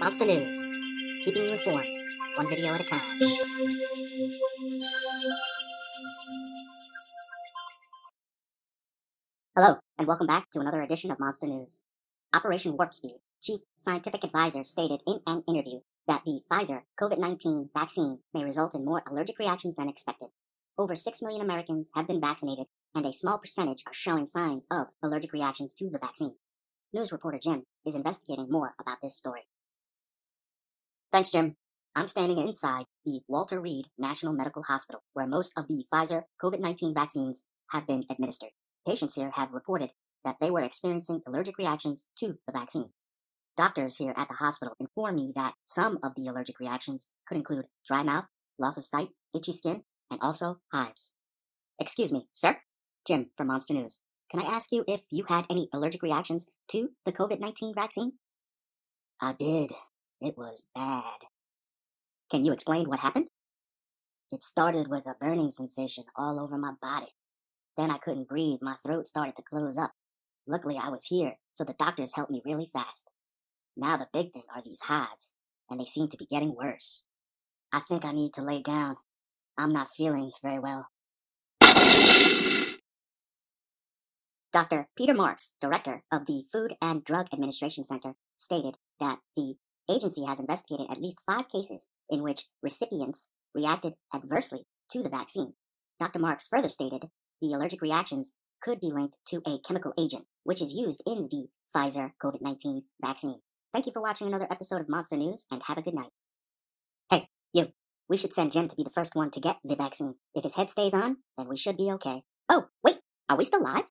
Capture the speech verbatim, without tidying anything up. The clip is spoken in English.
Monsta News, keeping you informed, one video at a time. Hello, and welcome back to another edition of Monsta News. Operation Warp Speed Chief Scientific Advisor stated in an interview that the Pfizer COVID nineteen vaccine may result in more allergic reactions than expected. Over six million Americans have been vaccinated, and a small percentage are showing signs of allergic reactions to the vaccine. News reporter Jim is investigating more about this story. Thanks, Jim. I'm standing inside the Walter Reed National Medical Hospital, where most of the Pfizer COVID nineteen vaccines have been administered. Patients here have reported that they were experiencing allergic reactions to the vaccine. Doctors here at the hospital informed me that some of the allergic reactions could include dry mouth, loss of sight, itchy skin, and also hives. Excuse me, sir? Jim from Monsta News. Can I ask you if you had any allergic reactions to the COVID nineteen vaccine? I did. It was bad. Can you explain what happened? It started with a burning sensation all over my body. Then I couldn't breathe. My throat started to close up. Luckily, I was here, so the doctors helped me really fast. Now the big thing are these hives, and they seem to be getting worse. I think I need to lay down. I'm not feeling very well. Doctor Peter Marks, director of the Food and Drug Administration Center, stated that the agency has investigated at least five cases in which recipients reacted adversely to the vaccine. Doctor Marks further stated the allergic reactions could be linked to a chemical agent, which is used in the Pfizer COVID nineteen vaccine. Thank you for watching another episode of Monsta News, and have a good night. Hey, you, we should send Jim to be the first one to get the vaccine. If his head stays on, then we should be okay. Oh, wait, are we still live?